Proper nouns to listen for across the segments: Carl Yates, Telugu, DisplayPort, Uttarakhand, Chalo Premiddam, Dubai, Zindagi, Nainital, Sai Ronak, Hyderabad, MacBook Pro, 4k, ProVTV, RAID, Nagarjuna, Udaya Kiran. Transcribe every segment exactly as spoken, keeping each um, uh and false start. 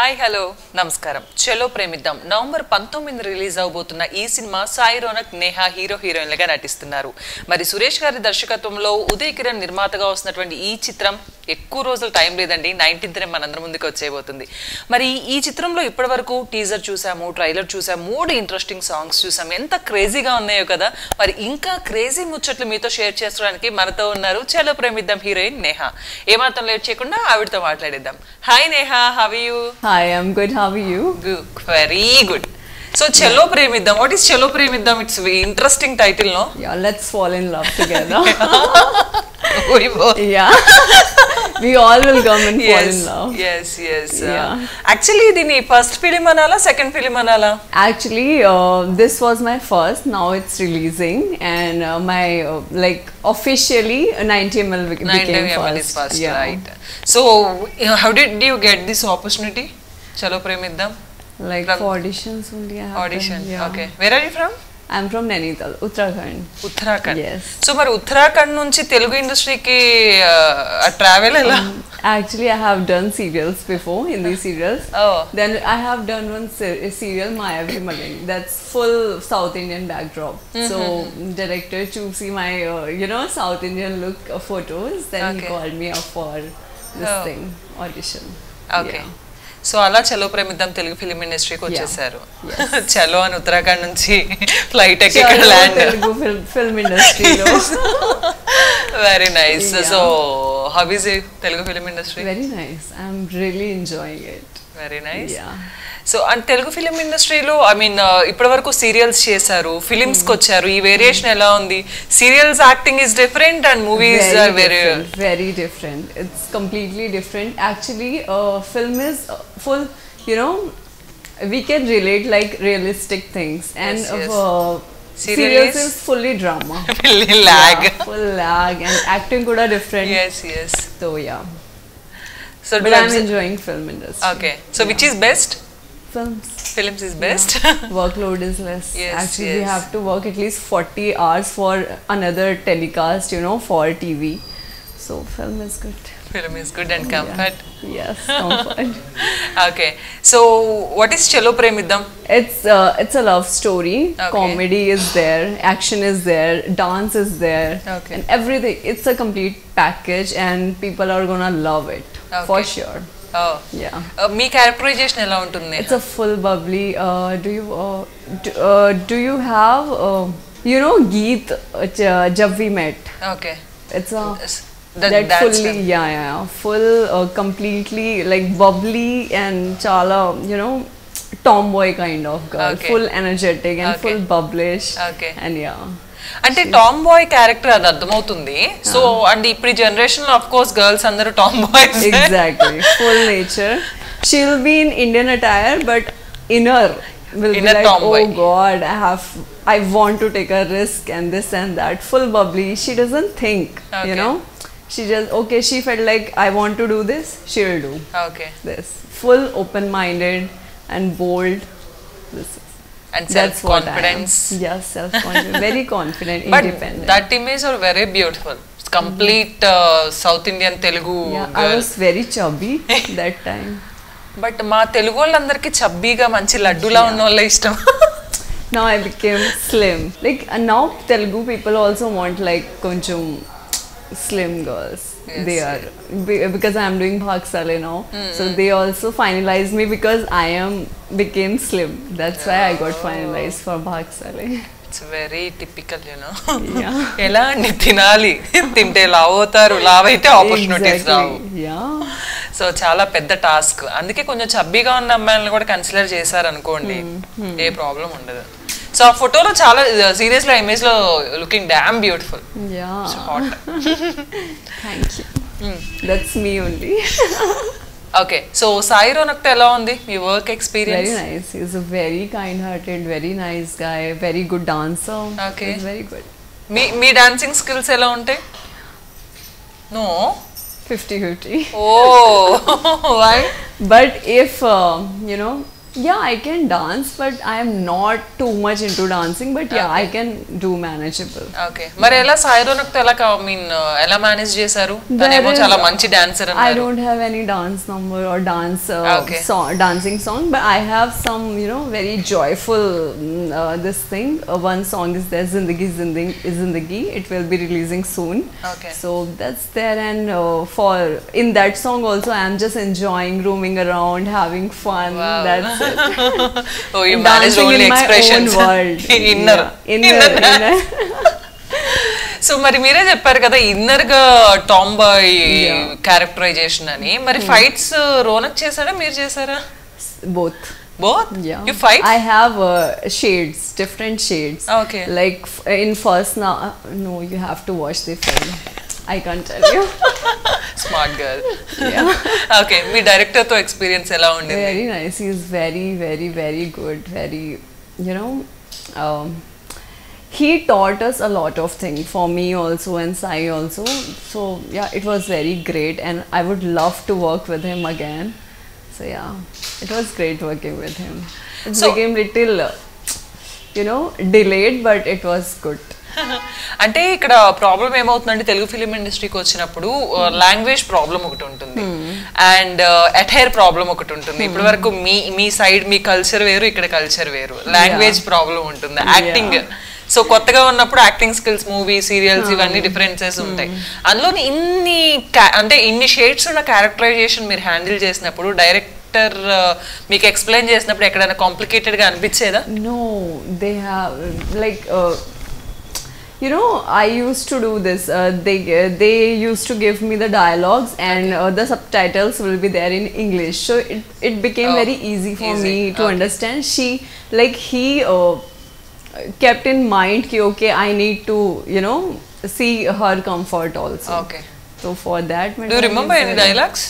हाय hello नमस्कारम चलो प्रेमिद्दाम नवंबर పంతొమ్మిది release అవబోతున్న ఈ సినిమా సాయి రోనక్ నేహా హీరో హీరోయిన్లుగా నటిస్తున్నారు మరి సురేష్ గారి దర్శకత్వంలో ఉదయ్ కిరణ్ నిర్మాతగా వస్తున్నటువంటి ఈ చిత్రం ఎక్కువ రోజులు టైం లేదండి పంతొమ్మిదిన మనందరం ముందుకు వచ్చేయబోతుంది మరి ఈ చిత్రంలో ఇప్పటివరకు టీజర్ చూసాము ట్రైలర్ చూసాము మూడు ఇంట్రెస్టింగ్ సాంగ్స్ చూసాము ఎంత క్రేజీగా ఉన్నాయో కదా మరి ఇంకా క్రేజీ ముచ్చట్లు మీతో షేర్ చేసుకోవడానికి మనతో ఉన్నారు చలో ప్రేమిద్దాం హీరోయిన్ నేహా ఏమాత్రం లేట్ చేయకుండా ఆవిడతో మాట్లాడేద్దాం hi Neha how are you Hi, I'm good. How are you? Good, very good. So, Chalo Premiddam. What is Chalo Premiddam? It's an interesting title, no? Yeah, let's fall in love together. We both. Yeah. We all will come and yes, fall in love. Yes, yes. Yeah. Uh, actually, did first film anala, second film anala? Actually, uh, this was my first. Now it's releasing, and uh, my uh, like officially ninety M L became ninety M L first. Is first, yeah. Right. So, how did you get this opportunity? Chalo Premiddam. Like from auditions only. Happened. Audition. Yeah. Okay. Where are you from? I'm from Nainital, Uttarakhand. Uttarakhand. Yes. So, but Uttarakhand nunchi Telugu industry ki uh, travel ela. Um, actually, I have done serials before, Hindi serials. Oh. Then I have done one ser serial, My Every Madan. That's full South Indian backdrop. Mm-hmm. So, director choosing my uh, you know South Indian look uh, photos. Then okay. He called me up for this oh. thing audition. Okay. Yeah. So అలా Chalo ప్రేమిద్దాం Telugu film ఇండస్ట్రీకి వచ్చేసారు చలో అని ఉత్తరాఖండ్ నుంచి flight ఎక్కి ఇక్కడ land Telugu film ఇండస్ట్రీలో very nice so how is it Telugu film industry very nice I am really enjoying it very nice so and Telugu film ఇండస్ట్రీలో ఐ మీన్ ఇప్పటివరకు సీరియల్స్ చేశారు ఫిలిమ్స్ కి వచ్చారు ఈ వేరియేషన్ ఎలా ఉంది serials acting is different and movies are very very different it's completely different actually film is full you know we can relate like realistic things and yes, yes. Uh, serials is fully drama fully lag yeah, full lag and acting kuda different yes yes so yeah so but I'm enjoying film industry okay so yeah. Which is best films films is best yeah. Workload is less yes, actually yes. We have to work at least forty hours for another telecast you know for T V so film is good film is good and comfort yeah. Yes comfort okay so what is Chalo Premiddam it's uh, it's a love story okay. Comedy is there action is there dance is there okay. And everything it's a complete package and people are going to love it okay. For sure oh yeah me uh, characterization ela untundi it's a full bubbly uh, do you uh, do, uh, do you have uh, you know Geet uh, Jab We Met okay it's a That, that fully, yeah, yeah, full, uh, completely like bubbly and chala, you know, tomboy kind of girl, okay. Full energetic and okay. Full bubblish, okay, and yeah. అంటే tomboy character అది అర్థమవుతుంది so and ఇప్పుడు generation లో of course girls అందరూ tomboys exactly full nature she will be in Indian attire but inner will in be like tomboy. Oh god I have I want to take a risk and this and that full bubbly she doesn't think okay. You know she just okay she felt like I want to do this she will do okay this full open minded and bold this is and self confidence yes self confident very confident independent but that image are very beautiful it's complete uh, South Indian Telugu yeah, girl. I was very chubby that time but మా తెలుగు వాళ్ళందరికీ చబ్బీగా మంచి లడ్డులా ఉన్న వాళ్ళే ఇష్టం now I became slim like now Telugu people also want like కొంచెం slim girls they are because I'm doing Bhagsale now so they also finalize me because I'm became slim that's why I got finalize for Bhagsale it's very typical you know ఎలా అండి తినాలి తింటే లావ్ అవుతారు లావ్ అయితే opportunities రావు yeah so చాలా పెద్ద టాస్క్ అందుకే కొంచెం చబ్బీగా ఉన్న అమ్మాయిలను కూడా కన్సిడర్ చేశారు అనుకోండి ఏ ప్రాబ్లం ఉండదు సో ఆ ఫోటోలో చాలా సీరియస్ లా ఇమేజ్ లో looking damn beautiful ya hot thank you that's me only okay so Sai Ronak ఎలా ఉంది మీ work experience very nice he is a very kind hearted very nice guy very good dancer okay is very good మీ మీ dancing skills ఎలా ఉంటాయి no fifty fifty oh why but if uh, you know Yeah, I can dance, but I am not too much into dancing. But yeah, okay. I can do manageable. Okay. But ella sairo nakku ella I mean ella manage chesaru. Tanemo chala manchi dancer annaru. I don't have any dance number or dance uh, okay. song, dancing song, but I have some you know very joyful uh, this thing. Uh, one song is there, Zindagi Zindagi is Zindagi. It will be releasing soon. Okay. So that's there, and uh, for in that song also I am just enjoying roaming around, having fun. Wow. That's oh, you managed only expressions. Inner, inner, inner. So, मरी मेरे जब पर कहता inner का tomboy characterization है नहीं, मरी fights Ronak जैसा ना मेरे जैसा ना. Both. Both? Yeah. You fight? I have uh, shades, different shades. Okay. Like in first now, no, you have to watch the film. I can't tell you. Smart girl. Yeah. Okay. Me director to experience allowed. Very nice. He is very, very, very good. Very, you know, um, he taught us a lot of things for me also and Sai also. So yeah, it was very great, and I would love to work with him again. So yeah, it was great working with him. It so, became little, you know, delayed, but it was good. అంటే ఇక్కడ problem ఏమవుతుందంటే Telugu film ఇండస్ట్రీకి వచ్చినప్పుడు language problem ఒకటి ఉంటుంది and attire problem ఒకటి ఉంటుంది. ఇప్పటి వరకు మీ మీ సైడ్ మీ కల్చర్ వేరు, ఇక్కడ కల్చర్ వేరు, లాంగ్వేజ్ ప్రాబ్లం ఉంటుంది. యాక్టింగ్ సో కొత్తగా ఉన్నప్పుడు యాక్టింగ్ స్కిల్స్ మూవీ సీరియల్స్ ఇవన్నీ డిఫరెన్సెస్ ఉంటాయి. అందులో ఇన్ని అంటే ఇన్ని షేడ్స్ ఉన్న క్యారెక్టరైజేషన్ మీరు హ్యాండిల్ చేసినప్పుడు డైరెక్ట్ మీకు ఎక్స్ప్లెయిన్ చేసినప్పుడు ఎక్కడైనా కాంప్లికేటెడ్ గా అనిపించేదా? No, they have like you know, I used to do this. Uh, they uh, they used to give me the dialogues, and uh, the subtitles will be there in English. So it it became oh, very easy for easy. me to okay. understand. She like he uh, kept in mind that okay, I need to you know see her comfort also. Okay. So for that, do you remember any dialogues?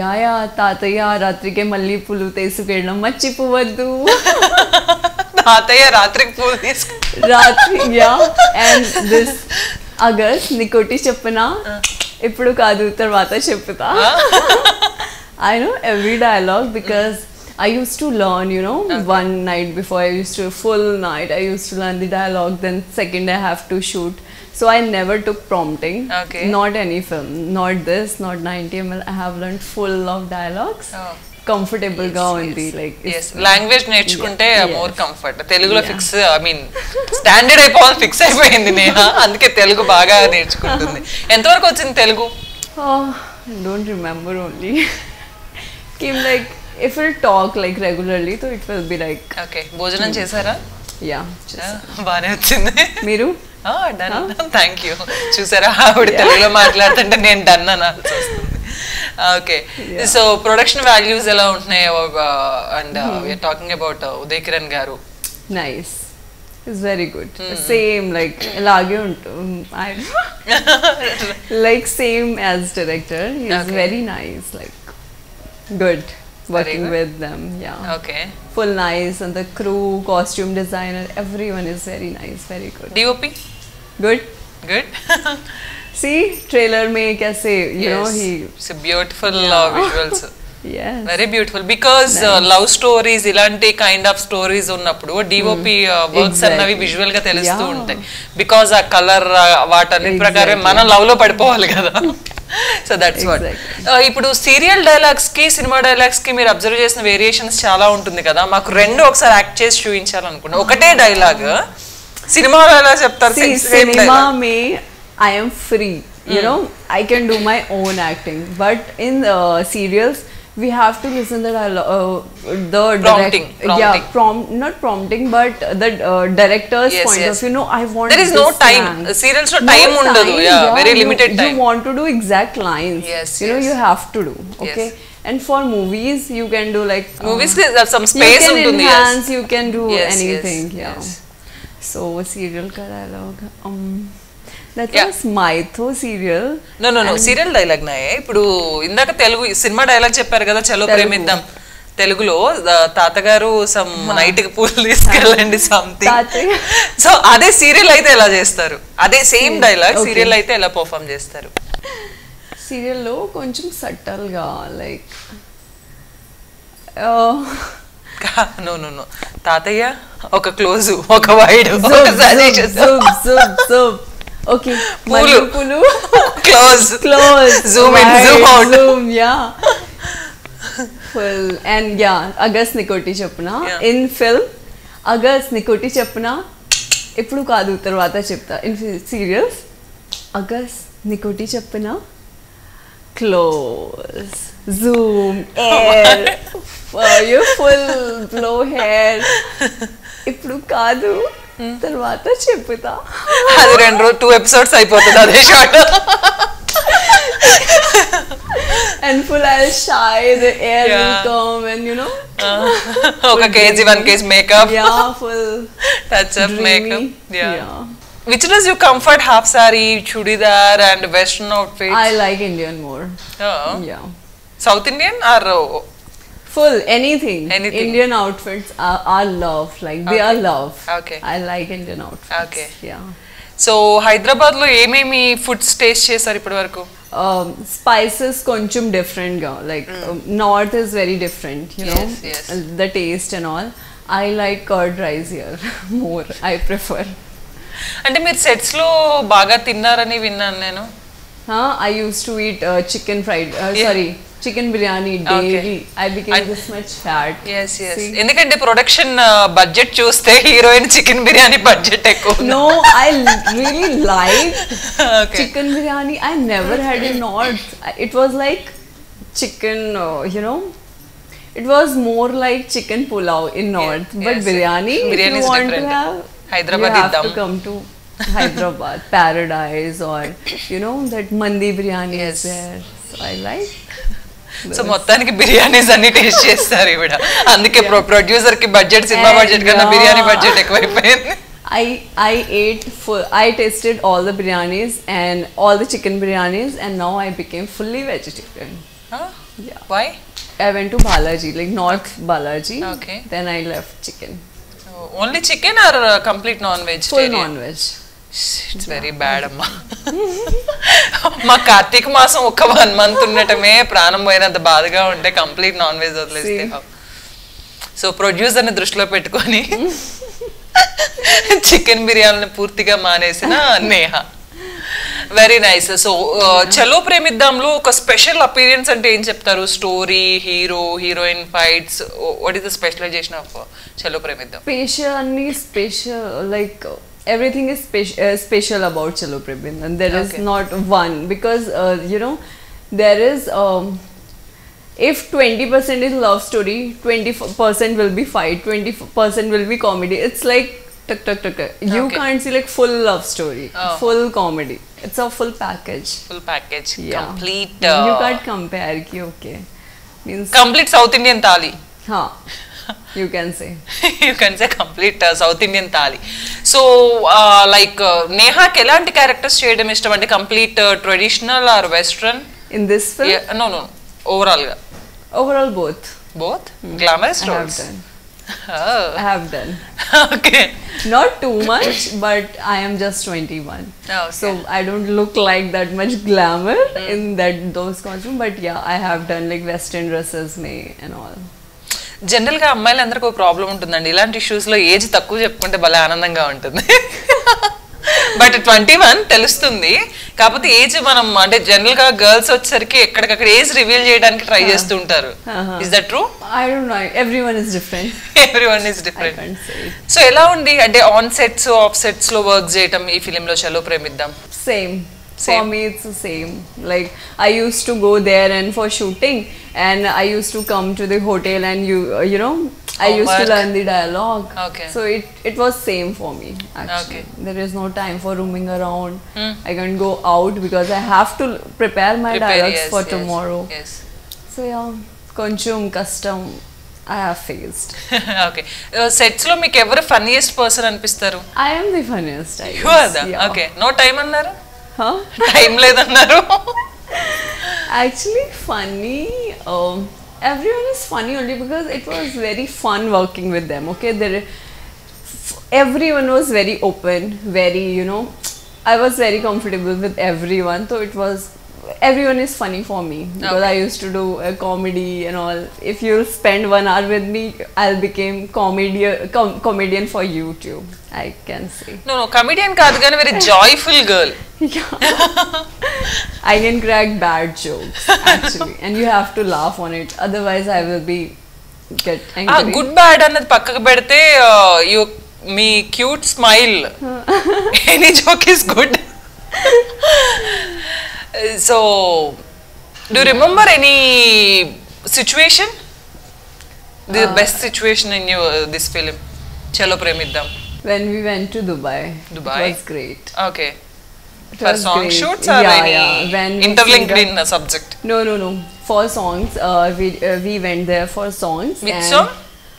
Yeah, yeah, tataya ratri ke malli pulu tesu kedam machi puvadu. Tataya ratri pulu tesu. Ratri, yeah, and this agar nikoti chapna, ippudu kadu tarvata chapta. I know every dialogue because I used to learn, you know, okay. one night before I used to full night. I used to learn the dialogue. Then second, I have to shoot. So I never took prompting. Okay. Not any film, not this, not ninety M L. I have learned full of dialogues. Oh. Comfortable ga undi like yes language నేర్చుకుంటే more comfort. తెలుగులో fix I mean standard అయిపోవాలి, fix అయిపోయింది నేహా, అందుకే తెలుగు బాగా నేర్చుకుంటుంది. ఎంతవరకు వచ్చింది Telugu? Don't remember, only కిమ్ like if you talk like regularly so it will be like okay. భోజనం చేశారా? యా, బానే వచ్చింది. మీరు? ఆ డన్, థాంక్యూ. చూసారా ఆవిడ తెలుగులో మాట్లాడుతుంటే నేను డన్ అన్నా. Okay, yeah. So production values ela untayi uh, and uh, mm-hmm. we are talking about uh, Udaya Kiran garu. Nice. It's very good. Mm-hmm. Same like elage untu. I like same as director. He's okay. very nice, like good working good. with them. Yeah. Okay. Full nice, and the crew, costume designer, everyone is very nice, very good. D O P? Good. Good. See trailer mein kaise you yes. know he it's a beautiful yeah. uh, visuals. Yes, very beautiful because nice. uh, love stories ilanti kind of stories unnappudu D O P uh, works annavi visual ga telustu untayi because a color vaatani prakare mana love lo padipovali kada. So that's exactly. what uh, ipudu serial dialogues ki cinema dialogues ki meer observe chesina variations chaala untundi kada. Maaku rendu oksaru act chesi chuvinchali anukunna okate dialogue cinema lo ela cheptaru cinema me I am free, you mm. know, I can do my own acting, but in uh, serials we have to listen to the uh, the prompting, direct, prompting. yeah prompt not prompting but the uh, director's yes, point yes. of view. No, I want there is no time plan. serials no time undadu yeah, yeah very you, limited time. You want to do exact lines, yes, you yes. know you have to do okay yes. And for movies you can do like uh, movies there's some space you can enhance, yes. you can do yes, anything yes, yeah yes. So serial ka dialogue um That yeah. was Maitho serial. No, no, no. Serial dialogue na hai. Ipudu indaka Telugu cinema dialogue chepparu kada. Chalo Premiddam. Telugulo తాతగారు some night ki pool తీసుకెళ్ళండి something. So అదే serial అయితే ఎలా చేస్తారు? అదే same dialogue serial అయితే ఎలా perform చేస్తారు? Serial లో కొంచెం subtle గా like नो नो नो तातయ్య ఒక క్లోజ్ ఒక వైడ్ ఒక suggestion zoom zoom zoom okay పూలు పూలు close close zoom in zoom out zoom yeah full and yeah అగస్ నికోటి చెప్పునా ఇన్ ఫిల్మ్ అగస్ నికోటి చెప్పునా ఇప్పుడు కాదు తర్వాత చెప్తా ఇన్ సీరియల్స్ అగస్ నికోటి చెప్పునా close zoom air Wow, you full blow hair. ఇప్పుడు కాదు తర్వాత చెప్తా. అది రెండు రో two episodes అయిపోతది అదే shot. And full I'll shy the air yeah. will come and you know. Okay, KG one case makeup. Yeah, full touch up dreamy. makeup. Yeah. yeah. Which one is your comfort? Half sari, chudidar and western outfits. I like Indian more. Oh. Yeah. South Indian or full anything. anything Indian outfits are, are love like okay. they are love okay I like Indian outfits okay yeah so Hyderabad lo ememi food taste chesaru ippudu varaku um spices koncham different ga like mm. um, north is very different you yes, know yes. the taste and all I like curd rice here more I prefer ante meer sets lo baga tinnarani vinnanu nenu ha I used to eat uh, chicken fried uh, yeah. sorry chicken biryani daily okay. I became I, this much fat yes yes endukante production uh, budget chuste heroine chicken biryani budget ekko no I really like okay. chicken biryani I never had in north it was like chicken uh, you know it was more like chicken pulao in north yes, but yes, biryani biryani is want different to have, hyderabadi dam to come to Hyderabad paradise or you know that mandi biryani yes. is there so I like so మొత్తానికి బిర్యానీస్ అన్ని taste చేస్తారు ఇవిడ అందుకే producer కి budget cinema budget కన్నా biryani budget ఎక్కువైపోయింది I I ate I tasted all the biryanis and all the chicken biryanis and now I became fully vegetarian huh? yeah. why I went to Balaji like north Balaji okay. then I left chicken so, only chicken or complete non vegetarian full non veg it's very bad amma మా కార్తీక మాసం ఒక one month ఉండటమే ప్రాణం పోయినంత బాధగా ఉంటే complete non veg వదిలేస్తే so ప్రొడ్యూసర్ని దృష్టిలో పెట్టుకొని చికెన్ బిర్యానీని పూర్తిగా మానేసిన నేహ వెరీ నైస్ సో చలో ప్రేమిద్దాంలో ఒక స్పెషల్ అపీరియన్స్ అంటే ఏం చెప్తారు story hero heroine fights what is the specialization of Chalo Premiddam special అన్ని special like everything is special uh, special about Chalo Premiddam and there okay. is not one because uh, you know there is um, if twenty percent is love story twenty percent will be fight twenty percent will be comedy it's like tuk tuk tuk you okay. can't see like full love story oh. full comedy it's a full package full package yeah. complete uh, you can't compare ki okay means complete South Indian thali ha you can say you can say complete uh, South Indian thali so uh, like uh, Neha kelanti characters cheyadam ishtam ante complete uh, traditional or western in this film yeah, no no overall overall both both mm. glamorous roles oh I have done okay not too much but I am just twenty-one oh, okay. so I don't look like that much glamour mm. in that those costume but yeah I have done like western dresses me and all general గా అమ్మాయిలందరికీ ఒక problem ఉంటుందండి ఇలాంటి issues లో age తక్కువ చెప్పుకుంటే భలే ఆనందంగా ఉంటుంది బట్ ట్వంటీ వన్ తెలుస్తుంది కాకపోతే ఏజ్ మనం అంటే జనరల్ గా గర్ల్స్ వచ్చేసరికి ఎక్కడికక్కడ ఏజ్ రివీల్ చేయడానికి ట్రై చేస్తూ ఉంటారు is that true I don't know everyone is different everyone is different so ఎలా ఉంది అంటే ఆన్ సెట్స్ ఆఫ్ సెట్స్ లో వర్క్ చేయడం ఈ ఫిలిం లో Chalo Premiddam same Same. For me it's the same like I used to go there and for shooting and I used to come to the hotel and you uh, you know I oh, used work. to learn the dialogue okay so it it was same for me actually okay. there is no time for roaming around mm. I can't go out because I have to prepare my prepare, dialogues yes, for yes, tomorrow yes so yeah consume custom I have faced okay uh, sets lo meek ever funniest person anpistaru I am the funniest I guess. You are the yeah. okay no time annaru time లేదన్నారు actually funny everyone is funny only because it was very fun working with them okay there everyone was very open very you know I was very comfortable with everyone so it was everyone is funny for me because okay. I used to do uh, comedy and all. If you spend one hour with me, I'll become comedian com comedian for you too. I can say. No, no, comedian kaadu gaani very joyful girl. I can crack bad jokes actually, and you have to laugh on it. Otherwise, I will be get angry. Ah, good bad annad pakka bedte uh, you me cute smile. Any joke is good. So, do you remember any situation? The uh, best situation in your uh, this film, Chalo Premiddam. When we went to Dubai. Dubai. It was great. Okay. It for song great. shoots or yeah, any yeah. interlinked in a subject? No, no, no. For songs, uh, we uh, we went there for songs. Which and, song?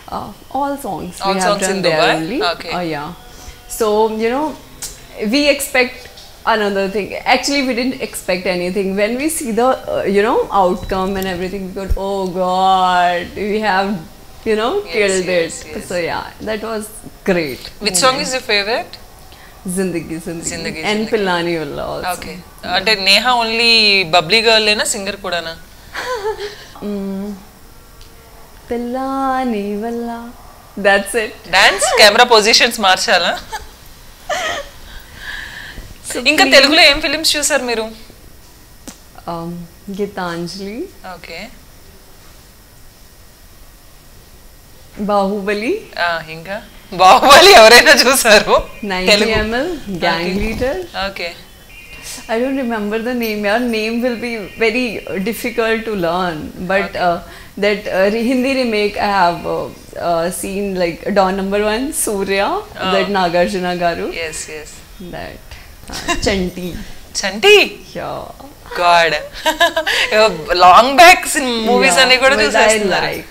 Uh, all songs. All we songs have done in Dubai. Only. Okay. Uh, yeah. So you know, we expect. Another thing, actually we didn't expect anything. When we see the uh, you know outcome and everything, we got, oh god, we have you know yes, killed yes, it yes. So yeah, that was great. Which song yeah. is your favorite? Zindagi, Zindagi, Zindagi and Zindagi. Pilaniulla also. Okay, ante Neha only bubbly girl lena singer kuda na. Pilaniulla, that's it. Dance camera positions marchala. इंका तेलुगु लो एम films चूसार मीरू? Gitanjali, okay, Baahubali, आ इंका बाहुबली एवरैना चूसारू? Ninety M L, gang leader, okay. I don't remember the name. Your name will be very difficult to learn. But okay. uh, that uh, Hindi remake I have uh, uh, seen, like Don Number One, Surya, oh. that Nagarjuna Garu. Yes, yes. That. Chanti. Chanti? Yeah. God. Long backs in movies yeah, and but I like.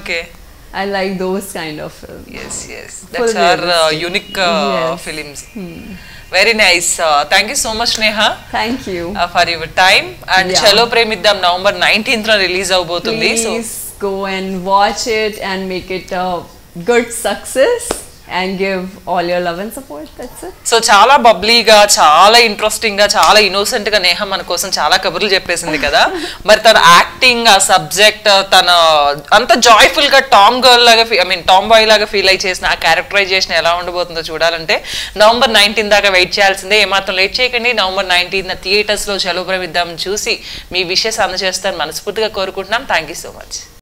Okay. I like those kind of films. Yes, yes. That's Full our uh, unique uh, yes. films. Hmm. Very nice. Uh, thank you so much, Neha. Thank you. Uh, for your time. And yeah. Chalo Premiddam November nineteenth release avuthundi. Please so. go and watch it and make it a good success. And give all your love and support. That's it. So chala bubbly ga, chala interesting ga, chala innocent ga Neha man kosam chala kaburlu cheppesindi kada. But tar acting a subject tana anta joyful ga tom girl laga, I mean tom boy laga feel ay chesina a characterization ela undabotundo chudalante November nineteenth daga wait cheyalsinde. Em maatram late cheyakandi. November nineteenth na theaters lo Chalo Premiddam chusi mee wishes andachestan manasfurtiga korukuntunam. Thank you so much.